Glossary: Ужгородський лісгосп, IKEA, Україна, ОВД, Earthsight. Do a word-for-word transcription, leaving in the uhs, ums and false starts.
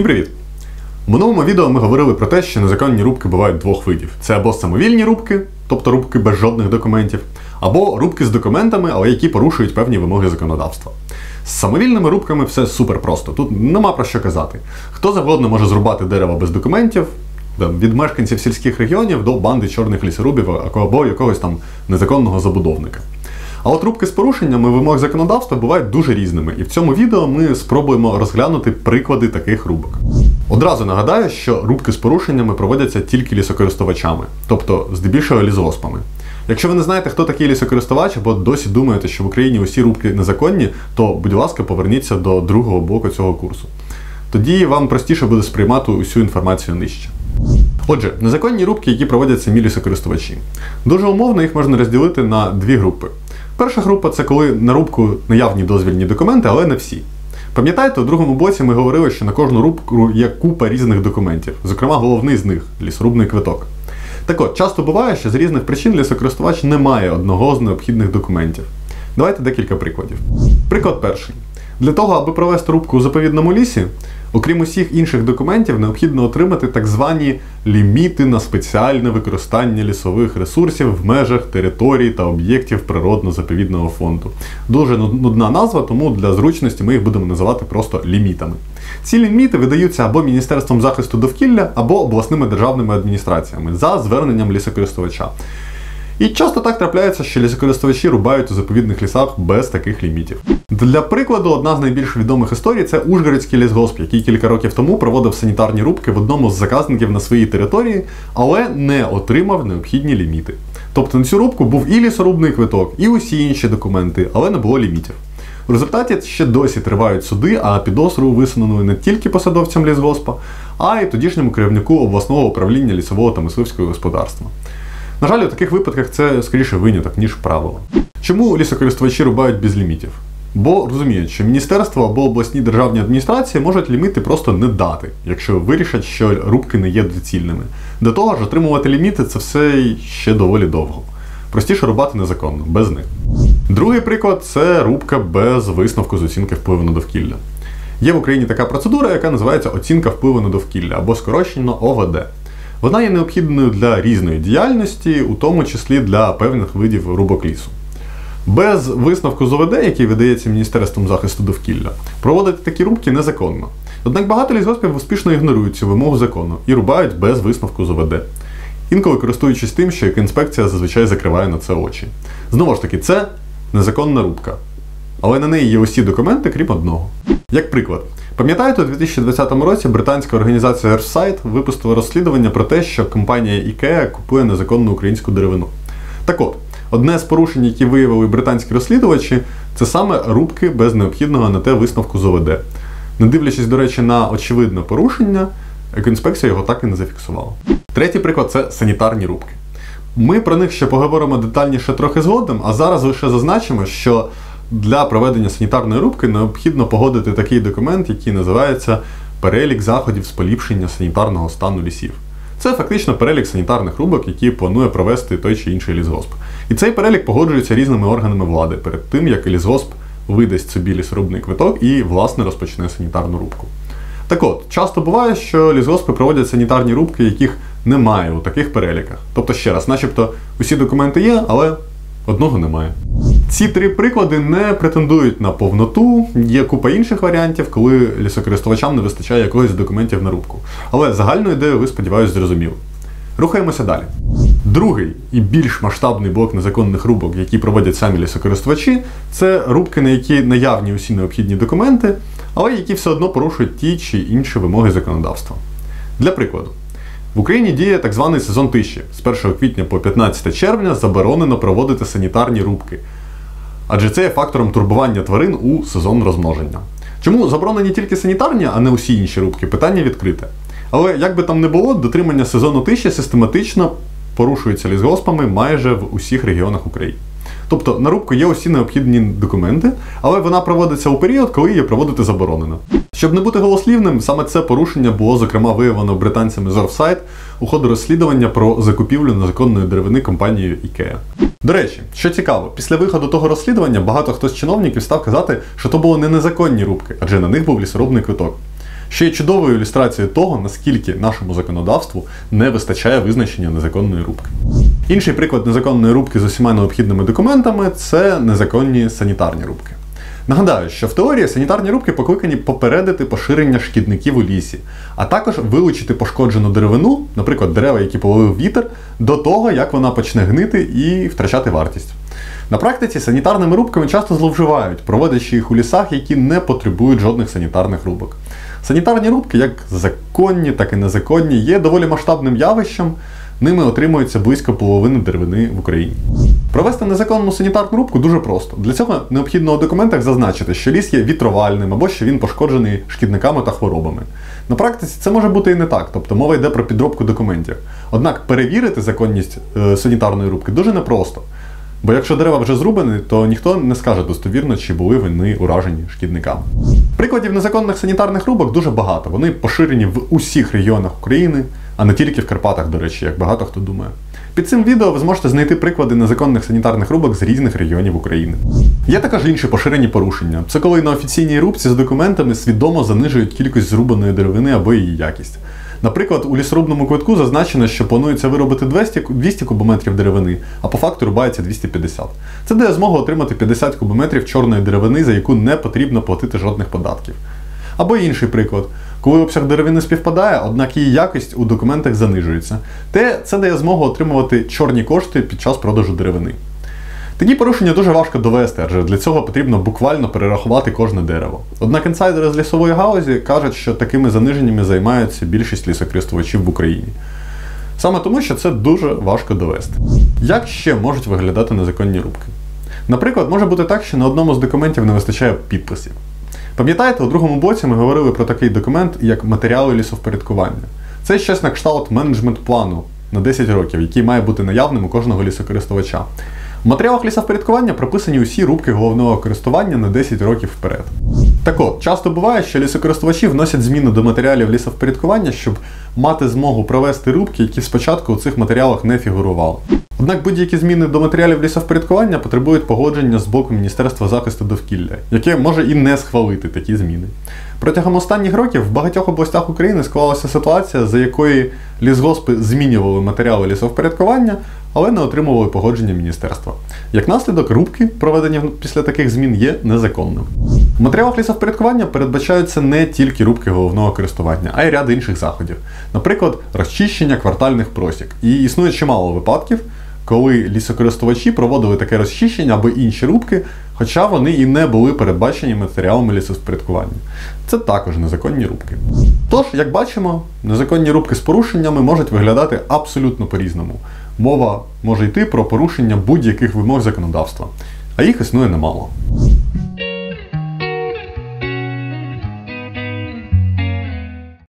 Всім привіт! В минулому відео ми говорили про те, що незаконні рубки бувають двох видів. Це або самовільні рубки, тобто рубки без жодних документів, або рубки з документами, але які порушують певні вимоги законодавства. З самовільними рубками все супер просто, тут нема про що казати. Хто завгодно може зрубати дерева без документів, від мешканців сільських регіонів до банди чорних лісорубів або якогось там незаконного забудовника. А от рубки з порушеннями вимог законодавства бувають дуже різними, і в цьому відео ми спробуємо розглянути приклади таких рубок. Одразу нагадаю, що рубки з порушеннями проводяться тільки лісокористувачами, тобто здебільшого лісгоспами. Якщо ви не знаєте, хто такий лісокористувач, або досі думаєте, що в Україні усі рубки незаконні, то, будь ласка, поверніться до другого блоку цього курсу. Тоді вам простіше буде сприймати усю інформацію нижче. Отже, незаконні рубки, які проводять самі лісокористувачі. Дуже умовно їх можна розділити на дві групи. Перша група – це коли на рубку наявні дозвільні документи, але не всі. Пам'ятаєте, у другому блоці ми говорили, що на кожну рубку є купа різних документів, зокрема головний з них – лісорубний квиток. Так от, часто буває, що з різних причин лісокористувач не має одного з необхідних документів. Давайте декілька прикладів. Приклад перший. Для того, аби провести рубку у заповідному лісі, окрім усіх інших документів, необхідно отримати так звані ліміти на спеціальне використання лісових ресурсів в межах територій та об'єктів природно-заповідного фонду. Дуже нудна назва, тому для зручності ми їх будемо називати просто лімітами. Ці ліміти видаються або Міністерством захисту довкілля, або обласними державними адміністраціями за зверненням лісокористувача. І часто так трапляється, що лісокористувачі рубають у заповідних лісах без таких лімітів. Для прикладу, одна з найбільш відомих історій – це Ужгородський лісгосп, який кілька років тому проводив санітарні рубки в одному з заказників на своїй території, але не отримав необхідні ліміти. Тобто на цю рубку був і лісорубний квиток, і усі інші документи, але не було лімітів. В результаті ще досі тривають суди, а підозру висунули не тільки посадовцям лісгоспа, а й тодішньому керівнику обласного управління лісового та мисливського господарства. На жаль, у таких випадках це скоріше виняток, ніж правило. Чому лісокористувачі рубають без лімітів? Бо розуміють, що міністерство або обласні державні адміністрації можуть ліміти просто не дати, якщо вирішать, що рубки не є доцільними. До того ж, отримувати ліміти – це все ще доволі довго. Простіше рубати незаконно, без них. Другий приклад – це рубка без висновку з оцінки впливу на довкілля. Є в Україні така процедура, яка називається оцінка впливу на довкілля, або скорочено О В Д. Вона є необхідною для різної діяльності, у тому числі для певних видів рубок лісу. Без висновку з О В Д, який видається Міністерством захисту довкілля, проводити такі рубки незаконно. Однак багато лісгоспів успішно ігнорують цю вимогу закону і рубають без висновку з О В Д, інколи користуючись тим, що екоінспекція зазвичай закриває на це очі. Знову ж таки, це незаконна рубка, але на неї є усі документи, крім одного. Як приклад. Пам'ятаєте, у дві тисячі двадцятому році британська організація Earthsight випустила розслідування про те, що компанія IKEA купує незаконну українську деревину. Так от, одне з порушень, які виявили британські розслідувачі, це саме рубки без необхідного на те висновку з О В Д. Не дивлячись, до речі, на очевидне порушення, екоінспекція його так і не зафіксувала. Третій приклад – це санітарні рубки. Ми про них ще поговоримо детальніше трохи згодом, а зараз лише зазначимо, що для проведення санітарної рубки необхідно погодити такий документ, який називається «Перелік заходів з поліпшення санітарного стану лісів». Це фактично перелік санітарних рубок, які планує провести той чи інший лісгосп. І цей перелік погоджується різними органами влади перед тим, як лісгосп видасть собі лісорубний квиток і, власне, розпочне санітарну рубку. Так от, часто буває, що лісгоспи проводять санітарні рубки, яких немає у таких переліках. Тобто, ще раз, начебто усі документи є, але одного немає. Ці три приклади не претендують на повноту, є купа інших варіантів, коли лісокористувачам не вистачає якогось з документів на рубку. Але загальну ідею ви, сподіваюся, зрозуміли. Рухаємося далі. Другий і більш масштабний блок незаконних рубок, які проводять самі лісокористувачі, це рубки, на які наявні усі необхідні документи, але які все одно порушують ті чи інші вимоги законодавства. Для прикладу. В Україні діє так званий сезон тиші. З першого квітня по п'ятнадцяте червня заборонено проводити санітарні рубки. Адже це є фактором турбування тварин у сезон розмноження. Чому заборонені тільки санітарні, а не усі інші рубки, питання відкрите. Але як би там не було, дотримання сезону тиші систематично порушується лісгоспами майже в усіх регіонах України. Тобто на рубку є усі необхідні документи, але вона проводиться у період, коли її проводити заборонено. Щоб не бути голослівним, саме це порушення було, зокрема, виявлено британцями з Earthsight у ходу розслідування про закупівлю незаконної деревини компанією IKEA. До речі, що цікаво, після виходу того розслідування багато хто з чиновників став казати, що то були не незаконні рубки, адже на них був лісорубний квиток. що є чудовою ілюстрацією того, наскільки нашому законодавству не вистачає визначення незаконної рубки. Інший приклад незаконної рубки з усіма необхідними документами – це незаконні санітарні рубки. Нагадаю, що в теорії санітарні рубки покликані попередити поширення шкідників у лісі, а також вилучити пошкоджену деревину, наприклад, дерева, які половив вітер, до того, як вона почне гнити і втрачати вартість. На практиці санітарними рубками часто зловживають, проводячи їх у лісах, які не потребують жодних санітарних рубок. Санітарні рубки, як законні, так і незаконні, є доволі масштабним явищем, ними отримується близько половини деревини в Україні. Провести незаконну санітарну рубку дуже просто. Для цього необхідно у документах зазначити, що ліс є вітровальним або що він пошкоджений шкідниками та хворобами. На практиці це може бути і не так, тобто мова йде про підробку документів. Однак перевірити законність е, санітарної рубки дуже непросто. Бо якщо дерева вже зрубані, то ніхто не скаже достовірно, чи були вони уражені шкідниками. Прикладів незаконних санітарних рубок дуже багато. Вони поширені в усіх регіонах України, а не тільки в Карпатах, до речі, як багато хто думає. Під цим відео ви зможете знайти приклади незаконних санітарних рубок з різних регіонів України. Є також інші поширені порушення. Це коли на офіційній рубці з документами свідомо занижують кількість зрубаної деревини або її якість. Наприклад, у лісорубному квитку зазначено, що планується виробити двісті кубометрів деревини, а по факту рубається двісті п'ятдесят. Це дає змогу отримати п'ятдесят кубометрів чорної деревини, за яку не потрібно платити жодних податків. Або інший приклад. Коли обсяг деревини співпадає, однак її якість у документах занижується. Те, це дає змогу отримувати чорні кошти під час продажу деревини. Такі порушення дуже важко довести, адже для цього потрібно буквально перерахувати кожне дерево. Однак інсайдери з лісової галузі кажуть, що такими заниженнями займаються більшість лісокористувачів в Україні. Саме тому, що це дуже важко довести. Як ще можуть виглядати незаконні рубки? Наприклад, може бути так, що на одному з документів не вистачає підписів. Пам'ятаєте, у другому блоці ми говорили про такий документ, як матеріали лісовпорядкування. Це щось на кшталт менеджмент-плану на десять років, який має бути наявним у кожного лісокористувача. В матеріалах лісовпорядкування прописані усі рубки головного користування на десять років вперед. Так от, часто буває, що лісокористувачі вносять зміни до матеріалів лісовпорядкування, щоб мати змогу провести рубки, які спочатку у цих матеріалах не фігурували. Однак будь-які зміни до матеріалів лісовпорядкування потребують погодження з боку Міністерства захисту довкілля, яке може і не схвалити такі зміни. Протягом останніх років в багатьох областях України склалася ситуація, за якої лісгоспи змінювали матеріали лісовпорядкування, але не отримували погодження міністерства. Як наслідок, рубки, проведені після таких змін, є незаконними. В матеріалах лісовпорядкування передбачаються не тільки рубки головного користування, а й ряд інших заходів. Наприклад, розчищення квартальних просік. І існує чимало випадків, коли лісокористувачі проводили таке розчищення або інші рубки, хоча вони і не були передбачені матеріалами лісовпорядкування. Це також незаконні рубки. Тож, як бачимо, незаконні рубки з порушеннями можуть виглядати абсолютно по-різному. Мова може йти про порушення будь-яких вимог законодавства, а їх існує немало.